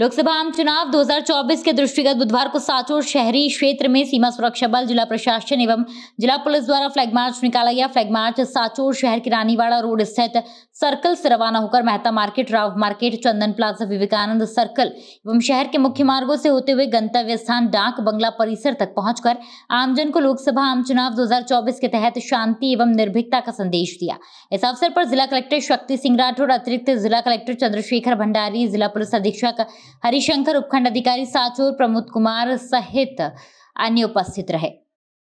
लोकसभा आम चुनाव 2024 के दृष्टिगत बुधवार को सांचौर शहरी क्षेत्र में सीमा सुरक्षा बल, जिला प्रशासन एवं जिला पुलिस द्वारा फ्लैग मार्च निकाला गया। फ्लैग मार्च सांचौर शहर के रानीवाड़ा रोड स्थित सर्कल से रवाना होकर Mehta market, Rao market, Chandan plaza, Vivekananda circle एवं शहर के मुख्य मार्गों से होते हुए गंतव्य स्थान डाक बंगला परिसर तक पहुंचकर आमजन को लोकसभा आम चुनाव 2024 के तहत शांति एवं निर्भीकता का संदेश दिया। इस अवसर पर जिला कलेक्टर शक्ति सिंह राठौर, अतिरिक्त जिला कलेक्टर चंद्रशेखर भंडारी, जिला पुलिस अधीक्षक हरिशंकर, उपखंड अधिकारी सांचौर प्रमोद कुमार सहित अन्य उपस्थित रहे।